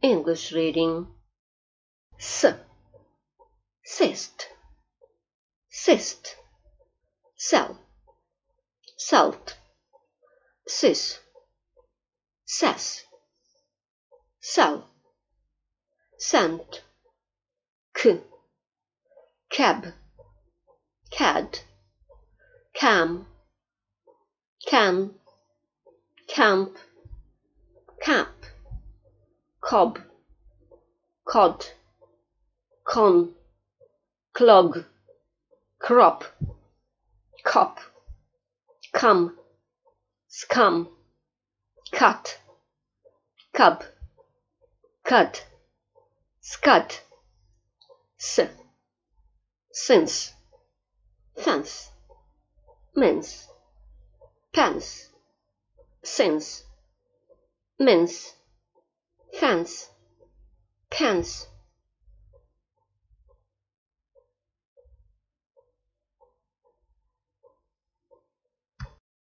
English reading. Cyst, cyst, cell, salt, cis, sass, cell, sent, c, cab, cad, cam, can, camp, cap, cob, cod, con, clog, crop, cop, come, scum, cut, cub, cud, scud, since, fence, mince, pants, since, mince, fence, pants.